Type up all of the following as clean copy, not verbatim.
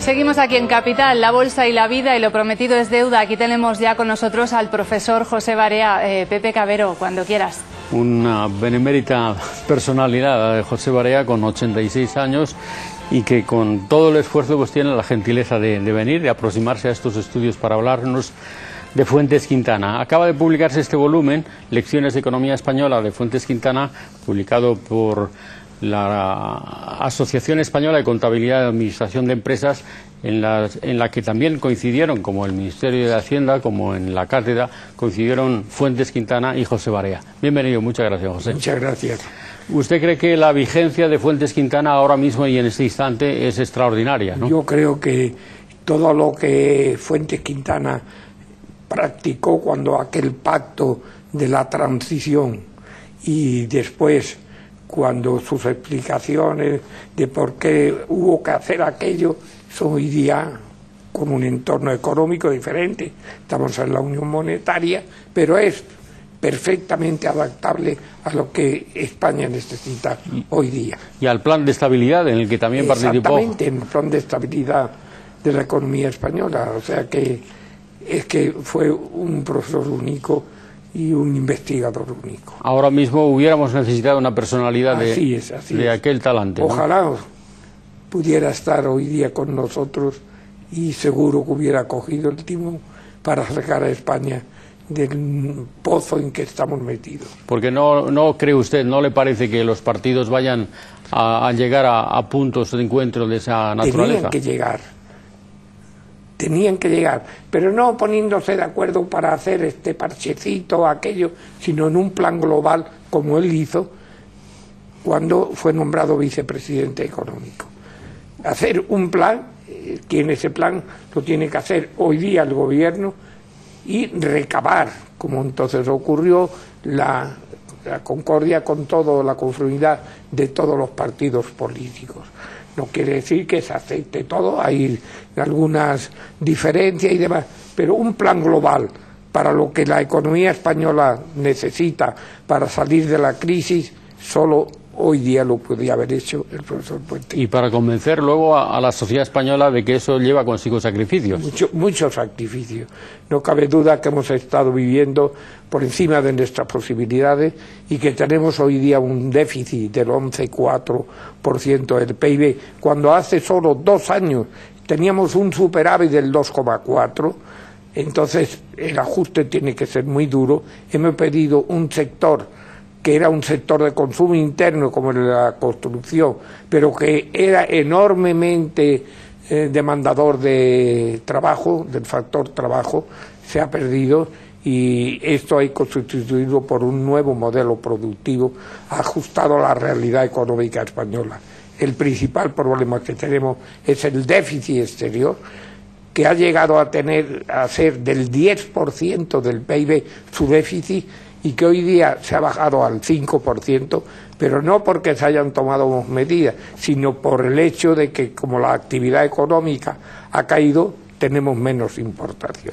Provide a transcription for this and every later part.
Seguimos aquí en Capital, la bolsa y la vida, y lo prometido es deuda. Aquí tenemos ya con nosotros al profesor José Barea. Pepe Cabero, cuando quieras. Una benemérita personalidad de José Barea, con 86 años... y que con todo el esfuerzo pues tiene la gentileza de venir, de aproximarse a estos estudios para hablarnos de Fuentes Quintana. Acaba de publicarse este volumen, Lecciones de Economía Española de Fuentes Quintana, publicado por la Asociación Española de Contabilidad y Administración de Empresas, en la que también coincidieron, como el Ministerio de Hacienda, como en la cátedra, coincidieron Fuentes Quintana y José Barea. Bienvenido, muchas gracias, José. Muchas gracias. ¿Usted cree que la vigencia de Fuentes Quintana ahora mismo y en este instante es extraordinaria, ¿no? Yo creo que todo lo que Fuentes Quintana practicó cuando aquel pacto de la transición y después, cuando sus explicaciones de por qué hubo que hacer aquello, son hoy día con un entorno económico diferente. Estamos en la Unión Monetaria, pero es perfectamente adaptable a lo que España necesita hoy día. Y al plan de estabilidad en el que también participó. Exactamente, en el plan de estabilidad de la economía española. O sea que es que fue un profesor único y un investigador único. Ahora mismo hubiéramos necesitado una personalidad de aquel talante, ¿no? Ojalá pudiera estar hoy día con nosotros, y seguro que hubiera cogido el timón para sacar a España del pozo en que estamos metidos. Porque no cree usted, no le parece que los partidos vayan a llegar a puntos de encuentro de esa naturaleza. Tenían que llegar, pero no poniéndose de acuerdo para hacer este parchecito o aquello, sino en un plan global, como él hizo cuando fue nombrado vicepresidente económico. Hacer un plan, quien ese plan lo tiene que hacer hoy día el gobierno, y recabar, como entonces ocurrió, la concordia con todo, la confluidad de todos los partidos políticos. No quiere decir que se acepte todo, hay algunas diferencias y demás, pero un plan global para lo que la economía española necesita para salir de la crisis, solo hoy día lo podía haber hecho el profesor Fuentes. Y para convencer luego a la sociedad española de que eso lleva consigo sacrificios. Muchos sacrificios. No cabe duda que hemos estado viviendo por encima de nuestras posibilidades y que tenemos hoy día un déficit del 11,4% del PIB, cuando hace solo 2 años teníamos un superávit del 2,4%. Entonces el ajuste tiene que ser muy duro. Hemos pedido un sector que era un sector de consumo interno, como la construcción, pero que era enormemente demandador de trabajo, del factor trabajo, se ha perdido, y esto hay que sustituirlo por un nuevo modelo productivo ajustado a la realidad económica española. El principal problema que tenemos es el déficit exterior, que ha llegado a ser del 10% del PIB su déficit, y que hoy día se ha bajado al 5%, pero no porque se hayan tomado medidas, sino por el hecho de que, como la actividad económica ha caído, tenemos menos importación.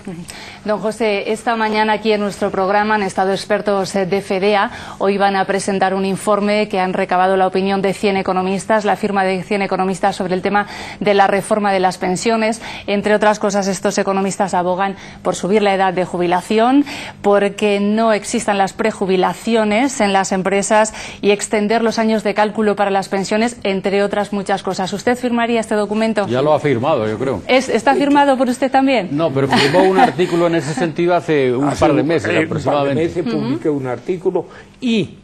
Don José, esta mañana aquí en nuestro programa han estado expertos de FEDEA. Hoy van a presentar un informe que han recabado la opinión de 100 economistas, la firma de 100 economistas sobre el tema de la reforma de las pensiones. Entre otras cosas, estos economistas abogan por subir la edad de jubilación, porque no existan las prejubilaciones en las empresas, y extender los años de cálculo para las pensiones, entre otras muchas cosas. ¿Usted firmaría este documento? Ya lo ha firmado, yo creo. ¿Está firmado por usted también? No, pero publicó un artículo en ese sentido hace un par de meses aproximadamente. Publiqué un artículo, y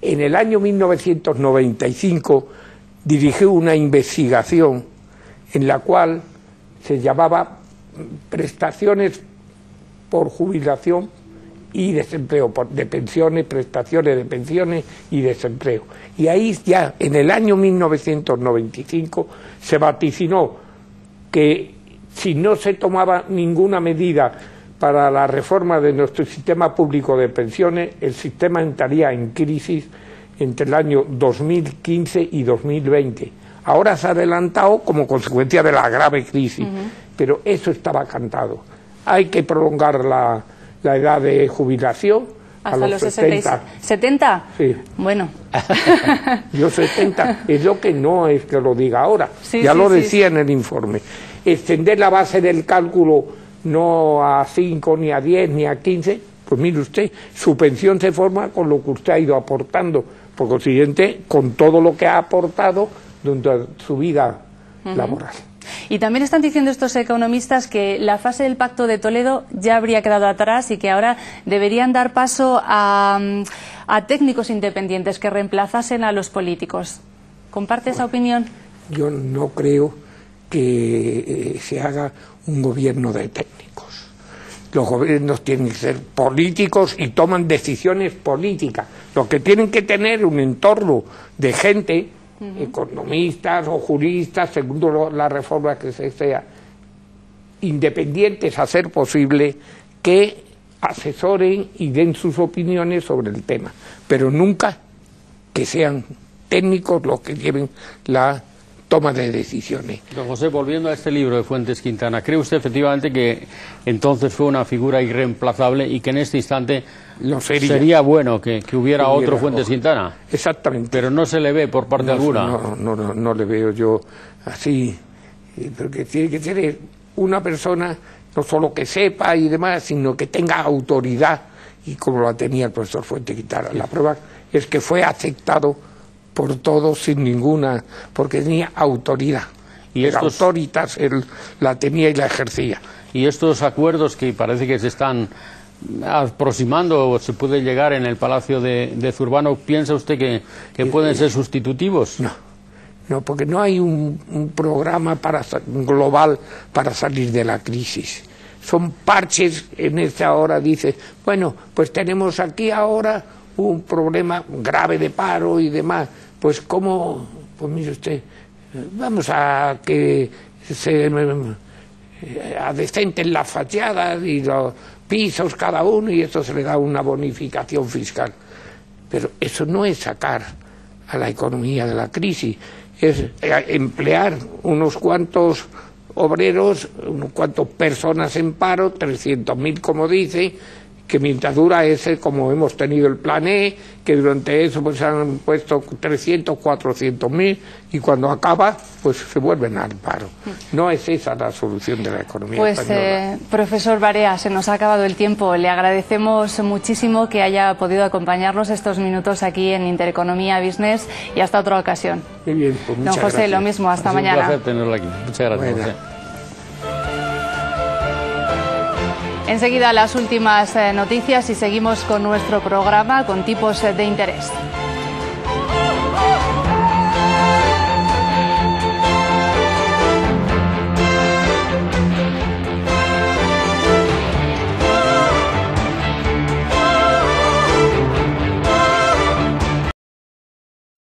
en el año 1995 dirigí una investigación en la cual se llamaba prestaciones por jubilación y desempleo, de pensiones, prestaciones de pensiones y desempleo. Y ahí ya en el año 1995 se vaticinó que si no se tomaba ninguna medida para la reforma de nuestro sistema público de pensiones, el sistema entraría en crisis entre el año 2015 y 2020. Ahora se ha adelantado como consecuencia de la grave crisis, pero eso estaba cantado. Hay que prolongar la edad de jubilación, ¿Hasta los 60? ¿70? Sí. Bueno. Yo 70, es lo que no es que lo diga ahora, sí, ya sí, lo decía en el informe. Extender la base del cálculo no a 5, ni a 10, ni a 15, pues mire usted, su pensión se forma con lo que usted ha ido aportando, por consiguiente, con todo lo que ha aportado durante su vida laboral. Y también están diciendo estos economistas que la fase del Pacto de Toledo ya habría quedado atrás y que ahora deberían dar paso a técnicos independientes que reemplazasen a los políticos. ¿Comparte esa opinión? Yo no creo que se haga un gobierno de técnicos. Los gobiernos tienen que ser políticos y toman decisiones políticas. Los que tienen que tener un entorno de gente, economistas o juristas, según la reforma que se sea, independientes a ser posible, que asesoren y den sus opiniones sobre el tema, pero nunca que sean técnicos los que lleven la toma de decisiones. Don José, volviendo a este libro de Fuentes Quintana, ¿cree usted efectivamente que entonces fue una figura irreemplazable y que en este instante lo sería bueno que hubiera otro Fuentes Quintana? Exactamente. Pero no se le ve por parte alguna. No le veo yo así, porque tiene que ser una persona no solo que sepa y demás, sino que tenga autoridad, y como la tenía el profesor Fuentes Quintana. La prueba es que fue aceptado por todos sin ninguna, porque tenía autoridad, y autoritas él la tenía y la ejercía. Y estos acuerdos que parece que se están aproximando o se puede llegar en el Palacio de Zurbano, ¿piensa usted que pueden ser sustitutivos? No, porque no hay un programa global para salir de la crisis. Son parches. En esta hora dice, bueno, pues tenemos aquí ahora un problema grave de paro y demás, pues cómo, pues mire usted, vamos a que se adecenten las fachadas y los pisos cada uno, y eso se le da una bonificación fiscal. Pero eso no es sacar a la economía de la crisis, es emplear unos cuantos obreros, unos cuantos personas en paro, 300.000 como dice, que mientras dura ese, como hemos tenido el plan E, que durante eso pues han puesto 300, 400.000, y cuando acaba, pues se vuelven al paro. No es esa la solución de la economía española. Profesor Barea, se nos ha acabado el tiempo. Le agradecemos muchísimo que haya podido acompañarnos estos minutos aquí en Intereconomía Business, y hasta otra ocasión. Muy bien, pues muchas gracias. Don José, lo mismo, hasta mañana. Un placer tenerlo aquí. Muchas gracias, José. Enseguida las últimas noticias y seguimos con nuestro programa con tipos de interés.